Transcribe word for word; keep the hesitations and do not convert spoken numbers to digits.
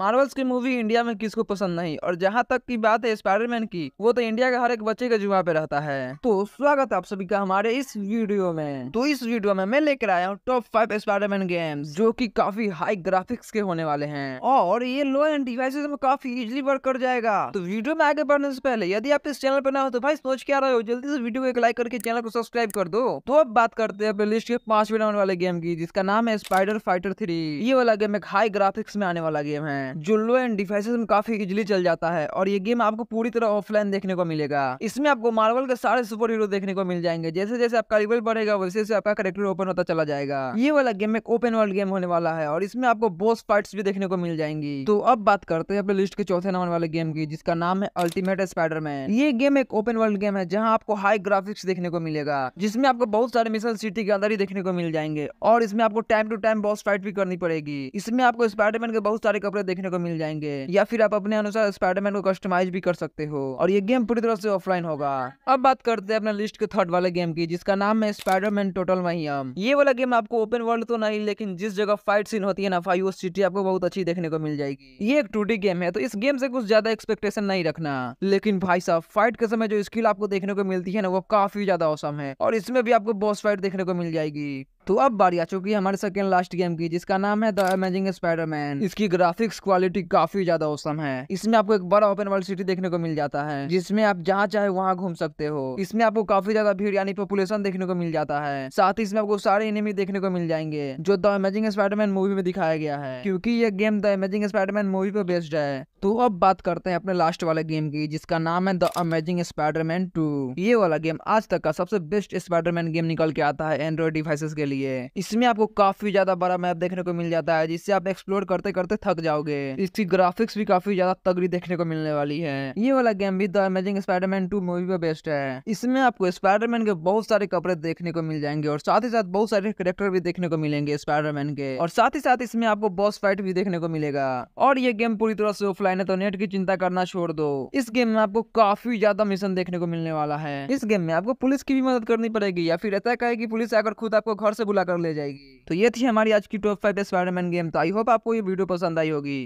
Marvels की movie India में किसको पसंद नहीं। और जहां तक की बात है स्पाइडरमैन की, वो तो इंडिया के हर एक बच्चे के जुआ पे रहता है। तो स्वागत है आप सभी का हमारे इस वीडियो में। तो इस वीडियो में मैं लेकर आया हूँ टॉप फाइव स्पाइडरमैन गेम्स, जो कि काफी हाई ग्राफिक्स के होने वाले हैं और ये लो एंड डिवाइसेस में काफी इजिली वर्क कर जाएगा। तो वीडियो में आगे बढ़ने से पहले यदि आप इस चैनल पर ना हो तो भाई सोच क्या रहे हो, जल्दी से वीडियो को एक लाइक करके चैनल को सब्सक्राइब कर दो। तो अब बात करते हैं अपने लिस्ट के पांचवें नंबर वाले गेम की, जिसका नाम है स्पाइडर फाइटर थ्री। ये वाला गेम एक हाई ग्राफिक्स में आने वाला गेम है, जो लो एंड डिवाइसेस में काफी इजिली चल जाता है। और ये गेम आपको पूरी तरह ऑफलाइन देखने को मिलेगा। इसमें आपको मार्वल के सारे सुपर हीरो देखने को मिल जाएंगे। जैसे जैसे आपका लेवल बढ़ेगा वैसे वैसे आपका कैरेक्टर ओपन होता चला जाएगा। ये वाला गेम एक ओपन वर्ल्ड गेम होने वाला है और इसमें आपको बॉस फाइट्स भी देखने को मिल जाएंगी। तो अब बात करते हैं अपने लिस्ट के चौथे नंबर वाले गेम की, जिसका नाम है अल्टीमेट स्पाइडरमैन। ये गेम एक ओपन वर्ल्ड गेम है जहाँ आपको हाई ग्राफिक्स देखने को मिलेगा, जिसमें आपको बहुत सारे मिशन सिटी के अंदर ही देखने को मिल जाएंगे। और इसमें आपको time to time boss fight भी करनी पड़ेगी। इसमें आपको स्पाइडरमैन के बहुत सारे कपड़े देखने को मिल जाएंगे, या फिर आप अपने अनुसार स्पाइडरमैन को कस्टमाइज भी कर सकते हो। और ये गेम पूरी तरह से ऑफलाइन होगा। अब बात करते हैं अपने लिस्ट के थर्ड वाले गेम की, जिसका नाम है स्पाइडरमैन टोटल मैहम। ये वाला गेम आपको ओपन वर्ल्ड तो नहीं, लेकिन जिस जगह फाइट सीन होती है ना भाई, वो सिटी आपको बहुत अच्छी देखने को मिल जाएगी। ये एक टू डी गेम है तो इस गेम से कुछ ज्यादा एक्सपेक्टेशन नहीं रखना, लेकिन भाई साहब फाइट के समय जो स्किल आपको देखने को मिलती है ना, वो काफी ज्यादा औसम है। और इसमें भी आपको बॉस फाइट देखने को मिल जाएगी। तो अब बारी आ चुकी है हमारे सेकंड लास्ट गेम की, जिसका नाम है द अमेजिंग स्पाइडरमैन। इसकी ग्राफिक्स क्वालिटी काफी ज्यादा औसम है। इसमें आपको एक बड़ा ओपन वर्ल्ड सिटी देखने को मिल जाता है, जिसमें आप जहाँ चाहे वहाँ घूम सकते हो। इसमें आपको काफी ज्यादा भीड़ यानी पॉपुलेशन देखने को मिल जाता है। साथ ही इसमें आपको सारे एनिमी देखने को मिल जाएंगे, जो द अमेजिंग स्पाइडरमैन मूवी में दिखाया गया है, क्योंकि ये game the amazing Spiderman movie पर बेस्ड है। तो अब बात करते हैं अपने लास्ट वाले गेम की, जिसका नाम है द अमेजिंग स्पाइडरमैन टू। ये वाला गेम आज तक का सबसे बेस्ट स्पाइडरमैन गेम निकल के आता है एंड्रॉइड डिवाइसेस के लिए। इसमें आपको काफी ज्यादा बड़ा मैप देखने को मिल जाता है, जिससे आप एक्सप्लोर करते करते थक जाओगे। इसकी ग्राफिक्स भी काफी ज्यादा तगड़ी देखने को मिलने वाली है। ये वाला गेम भी the amazing Spiderman two movie पर बेस्ड है। इसमें आपको स्पाइडरमैन के बहुत सारे कपड़े देखने को मिल जाएंगे और साथ ही साथ बहुत सारे कैरेक्टर भी देखने को मिलेंगे स्पाइडरमैन के। और साथ ही साथ इसमें आपको बॉस फाइट भी देखने को मिलेगा। और ये गेम पूरी तरह से ऑफलाइन है तो नेट की चिंता करना छोड़ दो। इस गेम में आपको काफी ज्यादा मिशन देखने को मिलने वाला है। इस गेम में आपको पुलिस की भी मदद करनी पड़ेगी, या फिर ऐसा कहे कि पुलिस आकर खुद आपको घर से बुला कर ले जाएगी। तो ये थी हमारी आज की टॉप फाइव स्पाइडरमैन गेम। तो आई होप आपको ये वीडियो पसंद आई होगी।